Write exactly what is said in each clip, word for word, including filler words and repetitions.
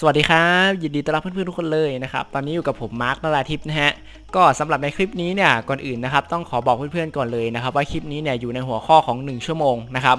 สวัสดีครับยินดีต้อนรับเพื่อนๆทุกคนเลยนะครับตอนนี้อยู่กับผมมาร์คนราทิพย์นะฮะก็สำหรับในคลิปนี้เนี่ยก่อนอื่นนะครับต้องขอบอกเพื่อนๆก่อนเลยนะครับว่าคลิปนี้เนี่ยอยู่ในหัวข้อของหนึ่งชั่วโมงนะครับ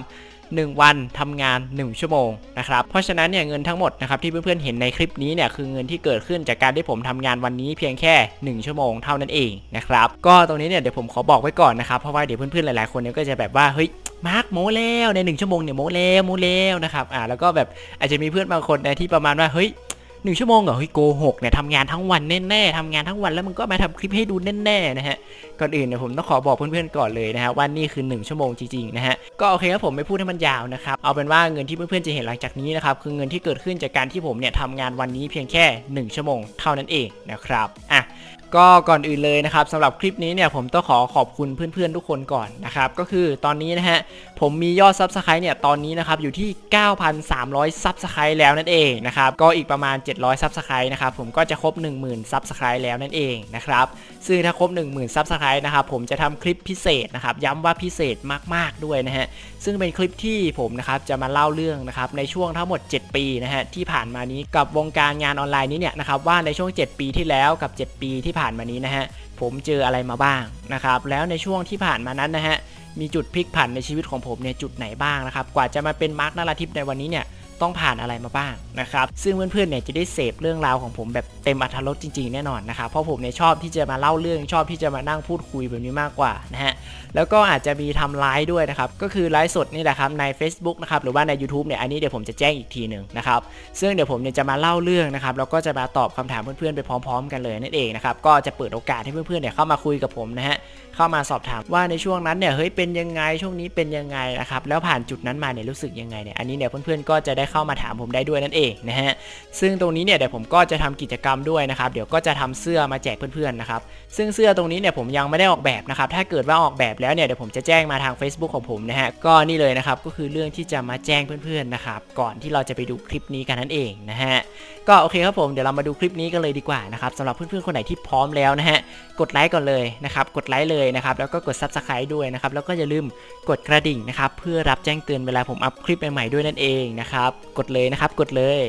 หนึ่งวันทำงานหนึ่งชั่วโมงนะครับเพราะฉะนั้นเนี่ยเงินทั้งหมดนะครับที่เพื่อนๆเห็นในคลิปนี้เนี่ยคือเงินที่เกิดขึ้นจากการที่ผมทำงานวันนี้เพียงแค่หนึ่งชั่วโมงเท่านั้นเองนะครับก็ตรงนี้เนี่ยเดี๋ยวผมขอบอกไว้ก่อนนะครับเพราะว่าเดี๋ยวเพื่อนๆหลายๆคนเนี่ยก็จะแบบว่าเฮ้ยมาร์กโมแล้วในหนึ่งชั่วโมงเนี่ยโมแล้วโมแล้วนะครับอ่าแล้วก็แบบอาจจะมีเพื่อนบางคนนะที่ประมาณว่าเฮ้ยหนึ่งชั่วโมงเหรอเฮ้ยโกหกเนี่ยทำงานทั้งวันแน่ๆทำงานทั้งวันแล้วมันก็มาทำคลิปให้ดูแน่ๆนะฮะก่อนอื่นเนี่ยผมต้องขอบอกเพื่อนๆก่อนเลยนะฮะว่านี่คือหนึ่งชั่วโมงจริงๆนะฮะก็โอเคครับผมไม่พูดให้มันยาวนะครับเอาเป็นว่าเงินที่เพื่อนๆจะเห็นหลังจากนี้นะครับคือเงินที่เกิดขึ้นจากการที่ผมเนี่ยทำงานวันนี้เพียงแค่หนึ่งชั่วโมงเท่านั้นเองนะครับอ่ะก็ก่อนอื่นเลยนะครับสำหรับคลิปนี้เนี่ยผมต้องขอขอบคุณเพื่อนๆทุกคนก่อนนะครับก็คือตอนนี้นะฮะผมมียอดซับสไครต์เนี่ยตอนนี้นะครับอยู่ที่ เก้าพันสามร้อย ซับสไครต์แล้วนั่นเองนะครับก็อีกประมาณเจ็ดร้อยซับสไครต์นะครับผมก็จะครบ หนึ่งหมื่น ซับสไครต์แล้วนั่นเองนะครับซึ่งถ้าครบ หนึ่งหมื่น ซับสไครต์นะครับผมจะทำคลิปพิเศษนะครับย้ำว่าพิเศษมากๆด้วยนะฮะซึ่งเป็นคลิปที่ผมนะครับจะมาเล่าเรื่องนะครับในช่วงทั้งหมดเจ็ดปีนะฮะที่ผ่านมานี้กับวงการงานออนไลน์นี้เนี่ยนะครับว่าในช่วงเจ็ดปีที่แล้วกับเจ็ดปีที่ผ่านมานี้นะฮะผมเจออะไรมาบ้างนะครับแล้วในช่วงที่ผ่านมานั้นนะฮะมีจุดพลิกผันในชีวิตของผมเนี่ยจุดไหนบ้างนะครับกว่าจะมาเป็นมาร์คนราทิพย์ในวันนี้เนี่ยต้องผ่านอะไรมาบ้างนะครับซึ่งเพื่อนๆเนี่ยจะได้เสพเรื่องราวของผมแบบเต็มอรรถรสจริงๆแน่นอนนะครับเพราะผมเนี่ยชอบที่จะมาเล่าเรื่องชอบที่จะมานั่งพูดคุยแบบนี้มากกว่านะฮะแล้วก็อาจจะมีทำไลฟ์ด้วยนะครับก็คือไลฟ์สดนี่แหละครับใน Facebook นะครับหรือว่าใน ยูทูบ เนี่ยอันนี้เดี๋ยวผมจะแจ้งอีกทีหนึ่งนะครับซึ่งเดี๋ยวผมเนี่ยจะมาเล่าเรื่องนะครับแล้วก็จะมาตอบคำถามเพื่อนๆไปพร้อมๆกันเลยนั่นเองนะครับก็จะเปิดโอกาสให้เพื่อนๆเนี่ยเข้ามาคุยกับผมนะฮะเข้ามาสอบถามว่าในช่วงนั้นเนี่ยเฮ้ยเป็นยังไงช่วงนี้เป็นยังไงนะครับแล้วผ่านจุดนั้นมาเนี่ยรู้สึกยังไงเนี่ยอันนี้เนี่ยเพื่อนๆก็จะได้เข้ามาถามผมได้ด้วยนั่นเองนะฮะซึ่งตรงนี้เนี่ยเดี๋ยวผมก็จะทำกิจกรรมด้วยนะครับเดี๋ยวก็จะทำเสื้อมาแจกเพื่อนๆนะครับซึ่งเสื้อตรงนี้เนี่ยผมยังไม่ได้ออกแบบนะครับถ้าเกิดว่าออกแบบแล้วเนี่ยเดี๋ยวผมจะแจ้งมาทาง เฟซบุ๊ก ของผมนะฮะก็นี่เลยนะครับก็คือเรื่องที่จะมาแจ้งเพื่อนๆนะครับก่อนที่เราจะไปดูคลิปนี้กันนั่นเองนะฮะก็โอเคครับผมเดี๋ยวเรามาดูคลิปนี้กันเลยดีกว่านะครับสำหรับเพื่อนๆคนไหนที่พร้อมแล้วนะฮะกดไลค์ก่อนเลยนะครับกดไลค์เลยนะครับแล้วก็กด ซับสไครบ์ ด้วยนะครับแล้วก็อย่าลืมกดกระดิ่งนะครับเพื่อรับแจ้งเตือนเวลาผมอัพคลิปใหม่ๆด้วยนั่นเองนะครับกดเลยนะครับกดเลย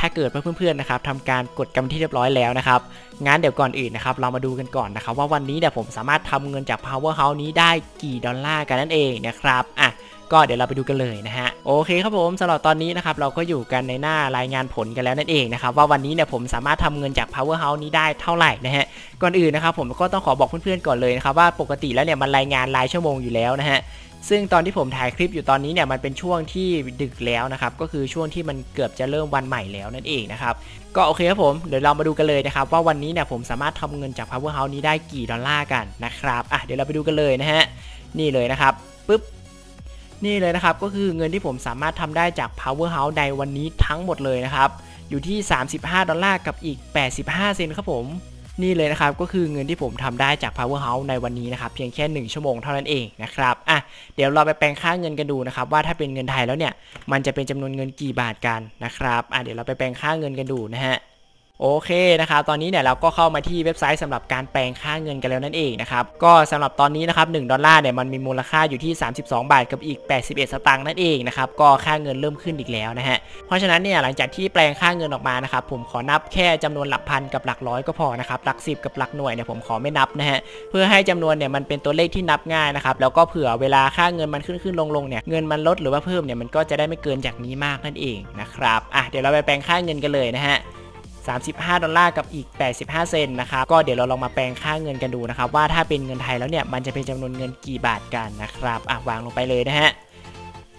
ถ้าเกิดเพื่อนๆนะครับทำการกดกำที่เรียบร้อยแล้วนะครับงั้นเดี๋ยวก่อนอื่นนะครับเรามาดูกันก่อนนะครับว่าวันนี้เนี่ยผมสามารถทำเงินจาก พาวเวอร์เฮาส์ นี้ได้กี่ดอลลาร์กันนั่นเองนะครับอ่ะก็เดี๋ยวเราไปดูกันเลยนะฮะโอเคครับผมสำหรับตอนนี้นะครับเราก็อยู่กันในหน้ารายงานผลกันแล้วนั่นเองนะครับว่าวันนี้เนี่ยผมสามารถทำเงินจาก พาวเวอร์เฮาส์ นี้ได้เท่าไหร่นะฮะก่อนอื่นนะครับผมก็ต้องขอบอกเพื่อนๆก่อนเลยนะครับว่าปกติแล้วเนี่ยมันรายงานรายชั่วโมงอยู่แล้วนะฮะซึ่งตอนที่ผมถ่ายคลิปอยู่ตอนนี้เนี่ยมันเป็นช่วงที่ดึกแล้วนะครับก็คือช่วงที่มันเกือบจะเริ่มวันใหม่แล้วนั่นเองนะครับก็โอเคครับผมเดี๋ยวเรามาดูกันเลยนะครับว่าวันนี้เนี่ยผมสามารถทำเงินจาก พาวเวอร์เฮาส์ นี้ได้กี่ดอลลาร์กันนะครับอ่ะเดี๋ยวเราไปดูกันเลยนะฮะนี่เลยนะครับปึ๊บนี่เลยนะครับก็คือเงินที่ผมสามารถทำได้จาก พาวเวอร์เฮาส์ ในวันนี้ทั้งหมดเลยนะครับอยู่ที่สามสิบห้าดอลลาร์กับอีกแปดสิบห้าเซนต์ครับผมนี่เลยนะครับก็คือเงินที่ผมทำได้จาก พาวเวอร์เฮาส์ ในวันนี้นะครับเพียงแค่หนึ่งชั่วโมงเท่านั้นเองนะครับอ่ะเดี๋ยวเราไปแปลงค่าเงินกันดูนะครับว่าถ้าเป็นเงินไทยแล้วเนี่ยมันจะเป็นจำนวนเงินกี่บาทกันนะครับอ่ะเดี๋ยวเราไปแปลงค่าเงินกันดูนะฮะโอเคนะครับตอนนี้เนี่ยเราก็เข้ามาที่เว็บไซต์สำหรับการแปลงค่าเงินกันแล้วนั่นเองนะครับก็สำหรับตอนนี้นะครับหนึ่งดอลลาร์เนี่ยมันมีมูลค่าอยู่ที่สามสิบสองบาทกับอีกแปดสิบเอ็ดสตางค์นั่นเองนะครับก็ค่าเงินเริ่มขึ้นอีกแล้วนะฮะเพราะฉะนั้นเนี่ยหลังจากที่แปลงค่าเงินออกมานะครับผมขอนับแค่จำนวนหลักพันกับหลักร้อยก็พอนะครับหลักสิบกับหลักหน่วยเนี่ยผมขอไม่นับนะฮะเพื่อให้จำนวนเนี่ยมันเป็นตัวเลขที่นับง่ายนะครับแล้วก็เผื่อเวลาค่าเงินมันขึ้นขึ้นลงลงเนี่ยเงินมันลดหรือว่าเพิ่มเนี่ยมันก็จะได้ไม่เกินจากนี้มากนั่นเองนะครับอ่ะเดี๋ยวเราไปแปลงค่าเงินกันเลยนะฮะสามสิบห้าดอลลาร์กับอีกแปดสิบห้าเซนต์นะครับก็เดี๋ยวเราลองมาแปลงค่าเงินกันดูนะครับว่าถ้าเป็นเงินไทยแล้วเนี่ยมันจะเป็นจำนวนเงินกี่บาทกันนะครับอ่ะวางลงไปเลยนะฮะ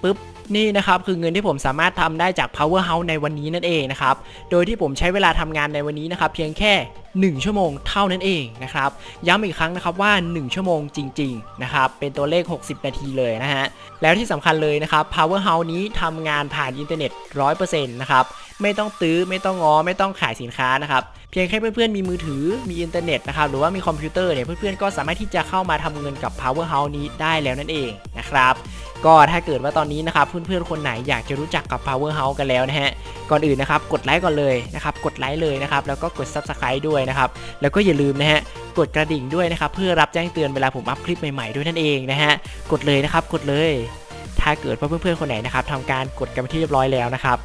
ปึ๊บนี่นะครับคือเงินที่ผมสามารถทำได้จาก พาวเวอร์เฮาส์ ในวันนี้นั่นเองนะครับโดยที่ผมใช้เวลาทำงานในวันนี้นะครับเพียงแค่หนึ่งชั่วโมงเท่านั้นเองนะครับย้ำอีกครั้งนะครับว่าหนึ่งชั่วโมงจริงๆนะครับเป็นตัวเลขหกสิบนาทีเลยนะฮะแล้วที่สำคัญเลยนะครับ พาวเวอร์เฮาส์ นี้ทำงานผ่านอินเทอร์เน็ต ร้อยเปอร์เซ็นต์ นะครับไม่ต้องตื้อไม่ต้องงอไม่ต้องขายสินค้านะครับเพียงแค่เพื่อนๆมีมือถือมีอินเทอร์เน็ตนะครับหรือว่ามีคอมพิวเตอร์เนี่ยเพื่อนๆก็สามารถที่จะเข้ามาทำเงินกับ พาวเวอร์เฮาส์ นี้ได้แล้วนั่นเองนะครับก็ถ้าเกิดว่าตอนนี้นะครับเพื่อนๆคนไหนอยากจะรู้จักกับ พาวเวอร์เฮาส์ กันแล้วนะฮะก่อนอื่นนะครับกดไลค์ก่อนเลยนะครับกดไลค์เลยนะครับแล้วก็กด ซับสไครบ์ ด้วยนะครับแล้วก็อย่าลืมนะฮะกดกระดิ่งด้วยนะครับเพื่อรับแจ้งเตือนเวลาผมอัพคลิปใหม่ๆด้วยนั่นเองนะฮะกดเลยนะครับกดเลยถ้าเกิดว่าเพื่อนๆคนไหนนะครับทำการกดกันไปที่เรียบร้อยแล้วนะครับ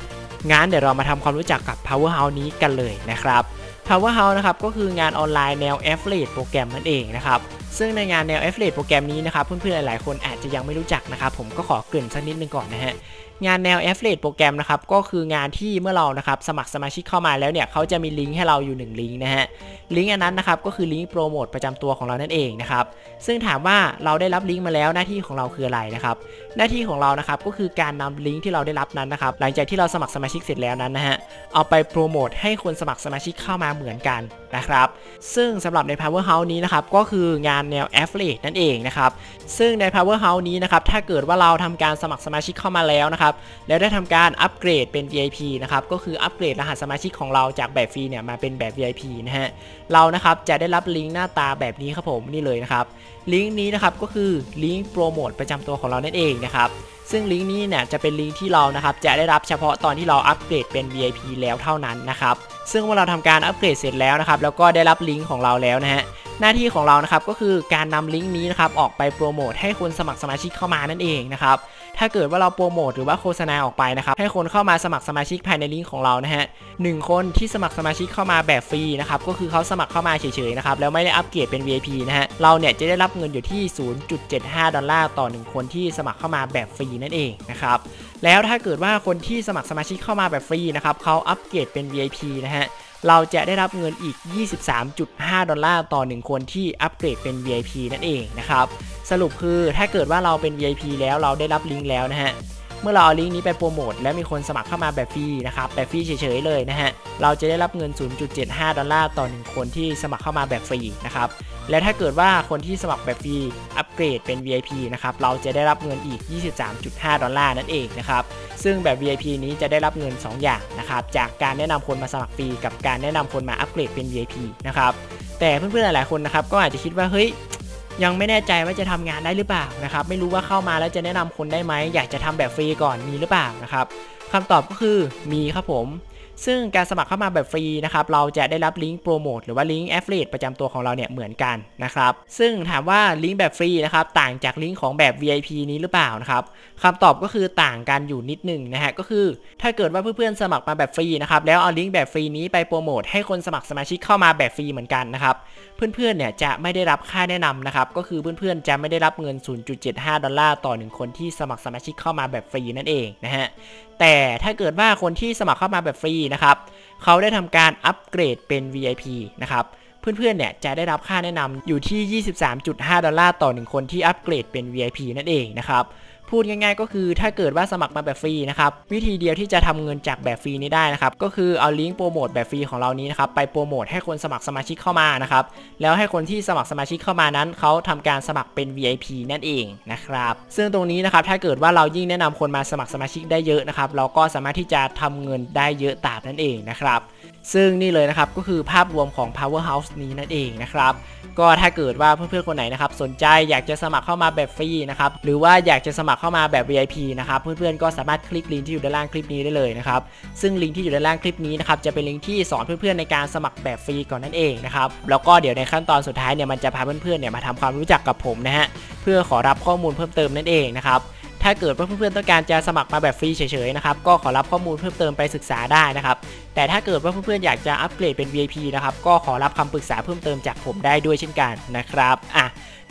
งั้นเดี๋ยวเรามาทำความรู้จักกับ Powerhouse นี้กันเลยนะครับ Powerhouse นะครับก็คืองานออนไลน์แนว Affiliate โปรแกรมนั่นเองนะครับซึ่งในงานแนว Affiliate โปรแกรมนี้นะครับเพื่อนๆหลายๆคนอาจจะยังไม่รู้จักนะครับผมก็ขอเกริ่นสักนิดนึงก่อนนะฮะงานแนว Affiliate โปรแกรมนะครับก็คืองานที่เมื่อเรานะครับสมัครสมาชิกเข้ามาแล้วเนี่ยเขาจะมีลิงก์ให้เราอยู่หนึ่งลิงก์นะฮะลิงก์อันนั้นนะครับก็คือลิงก์โปรโมทประจำตัวของเรานั่นเองนะครับซึ่งถามว่าเราได้รับลิงก์มาแล้วหน้าที่ของเราคืออะไรนะครับหน้าที่ของเรานะครับก็คือการนำลิงก์ที่เราได้รับนั้นนะครับหลังจากที่เราสมัครสมาชิกเสร็จแล้วนั้นนะฮะเอาไปโปรโมทให้คนสมัครสมาชิกเข้ามาเหมือนกันนะครับซึ่งสำหรับใน Powerhouse นี้นะครับก็คืองานแนว Affiliate นั่นเองนะครับซึ่งใน Powerhouse นี้นะครับถ้าเกิดว่าเราทำการสมัครสมาชิกเข้ามาแล้วนะครับแล้วได้ทำการอัปเกรดเป็น วี ไอ พี นะครับก็คืออัปเกรดรหัสสมาชิกของเราจากแบบฟรีเนี่ยมาเป็นแบบ วี ไอ พี นะฮะเรานะครับจะได้รับลิงก์หน้าตาแบบนี้ครับผมนี่เลยนะครับลิงก์นี้นะครับก็คือลิงก์โปรโมทประจำตัวของเรานั่นเองนะครับซึ่งลิงก์นี้เนี่ยจะเป็นลิงก์ที่เรานะครับจะได้รับเฉพาะตอนที่เราอัปเกรดเป็น วี ไอ พี แล้วเท่านั้นนะครับซึ่งเมื่อเราทำการอัปเกรดเสร็จแล้วนะครับแล้วก็ได้รับลิงก์ของเราแล้วนะฮะหน้าที่ของเรานะครับก็คือการนำลิงก์นี้นะครับออกไปโปรโมทให้คนสมัครสมาชิกเข้ามานั่นเองนะครับถ้าเกิดว่าเราโปรโมทหรือว่าโฆษณาออกไปนะครับให้คนเข้ามาสมัครสมาชิกภายในลิงก์ของเรานะฮะหนึ่งคนที่สมัครสมาชิกเข้ามาแบบฟรีนะครับก็คือเขาสมัครเข้ามาเฉยๆนะครับแล้วไม่ได้อัปเกรดเป็น วี ไอ พี นะฮะเราเนี่ยจะได้รับเงินอยู่ที่ ศูนย์จุดเจ็ดห้าดอลลาร์ต่อหนึ่งคนที่สมัครเข้ามาแบบฟรีนั่นเองนะครับแล้วถ้าเกิดว่าคนที่สมัครสมาชิกเข้ามาแบบฟรีนะครับเขาอัปเกรดเป็น วี ไอ พี นะฮะเราจะได้รับเงินอีก ยี่สิบสามจุดห้าดอลลาร์ต่อหนึ่งคนที่อัปเกรดเป็น วี ไอ พี นั่นเองนะครับสรุปคือถ้าเกิดว่าเราเป็น วี ไอ พี แล้วเราได้รับลิงก์แล้วนะฮะเมื่อเราเอาลิงก์นี้ไปโปรโมทแล้วมีคนสมัครเข้ามาแบบฟรีนะครับแบบฟรีเฉยๆเลยนะฮะเราจะได้รับเงิน ศูนย์จุดเจ็ดห้าดอลลาร์ต่อหนึ่งคนที่สมัครเข้ามาแบบฟรีนะครับและถ้าเกิดว่าคนที่สมัครแบบฟรีอัปเกรดเป็น วี ไอ พี นะครับเราจะได้รับเงินอีก ยี่สิบสามจุดห้าดอลลาร์นั่นเองนะครับซึ่งแบบ วี ไอ พี นี้จะได้รับเงินสองอย่างนะครับจากการแนะนำคนมาสมัครฟรีกับการแนะนำคนมาอัปเกรดเป็น วี ไอ พี นะครับแต่เพื่อนๆหลายๆคนนะครับก็อาจจะคิดว่าเฮ้ยยังไม่แน่ใจว่าจะทำงานได้หรือเปล่านะครับไม่รู้ว่าเข้ามาแล้วจะแนะนำคนได้ไหมอยากจะทำแบบฟรีก่อนมีหรือเปล่านะครับคำตอบก็คือมีครับผมซึ่งการสมัครเข้ามาแบบฟรีนะครับเราจะได้รับลิงก์โปรโมทหรือว่าลิงก์แอฟเลตประจำตัวของเราเนี่ยเหมือนกันนะครับซึ่งถามว่าลิงก์แบบฟรีนะครับต่างจากลิงก์ของแบบ วี ไอ พี นี้หรือเปล่านะครับคำตอบก็คือต่างกันอยู่นิดหนึ่งนะฮะก็คือถ้าเกิดว่าเพื่อนๆสมัครมาแบบฟรีนะครับแล้วเอาลิงก์แบบฟรีนี้ไปโปรโมทให้คนสมัครสมาชิกเข้ามาแบบฟรีเหมือนกันนะครับเพื่อนๆเนี่ยจะไม่ได้รับค่าแนะนำนะครับก็คือเพื่อนๆจะไม่ได้รับเงิน ศูนย์จุดเจ็ดห้าดอลลาร์ต่อหนึ่งคนที่สมัครสมาชิกเข้ามาแบบฟรีนั่นเองนะฮะแต่ถ้าเกิดว่าคนที่สมัครเข้ามาแบบฟรีนะครับเขาได้ทำการอัปเกรดเป็น วี ไอ พี นะครับเพื่อนๆเนี่ยจะได้รับค่าแนะนำอยู่ที่ ยี่สิบสามจุดห้าดอลลาร์ต่อหนึ่งคนที่อัปเกรดเป็น วี ไอ พี นั่นเองนะครับพูดง่ายๆก็คือถ้าเกิดว่าสมัครมาแบบฟรีนะครับวิธีเดียวที่จะทำเงินจากแบบฟรีนี้ได้นะครับก็คือเอาลิงก์โปรโมทแบบฟรีของเรานี้นะครับไปโปรโมทให้คนสมัครสมาชิกเข้ามานะครับแล้วให้คนที่สมัครสมาชิกเข้ามานั้นเขาทำการสมัครเป็น วี ไอ พี นั่นเองนะครับซึ่งตรงนี้นะครับถ้าเกิดว่าเรายิ่งแนะนำคนมาสมัครสมาชิกได้เยอะนะครับเราก็สามารถที่จะทำเงินได้เยอะตามนั่นเองนะครับซึ่งนี่เลยนะครับก็คือภาพรวมของ Powerhouse นี้นั่นเองนะครับก็ถ้าเกิดว่าเพื่อนๆคนไหนนะครับสนใจอยากจะสมัครเข้ามาแบบฟรีนะครับหรือว่าอยากจะสมัครเข้ามาแบบ วี ไอ พี นะครับเพื่อนๆก็สามารถคลิกลิงก์ที่อยู่ด้านล่างคลิปนี้ได้เลยนะครับซึ่งลิงก์ที่อยู่ด้านล่างคลิปนี้นะครับจะเป็นลิงก์ที่สอนเพื่อนๆในการสมัครแบบฟรีก่อนนั่นเองนะครับแล้วก็เดี๋ยวในขั้นตอนสุดท้ายเนี่ยมันจะพาเพื่อนๆเนี่ยมาทำความรู้จักกับผมนะฮะเพื่อขอรับข้อมูลเพิ่มเติมนั่นเองนะครับถ้าเกิดว่าเพื่อนๆต้องการจะสมัครมาแบบฟรีเฉยๆนะครับก็ขอรับข้อมูลเพิ่มเติมไปศึกษาได้นะครับแต่ถ้าเกิดว่าเพื่อนๆอยากจะอัปเกรดเป็น วี ไอ พี นะครับก็ขอรับคำปรึกษาเพิ่มเติมจากผมได้ด้วยเช่นกันนะครับอ่ะ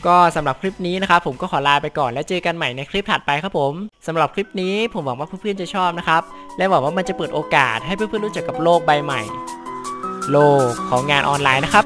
ก็สำหรับคลิปนี้นะครับผมก็ขอลาไปก่อนแล้วเจอกันใหม่ในคลิปถัดไปครับผมสำหรับคลิปนี้ผมหวังว่าเพื่อนๆจะชอบนะครับและหวังว่ามันจะเปิดโอกาสให้เพื่อนๆรู้จักกับโลกใบใหม่โลกของงานออนไลน์นะครับ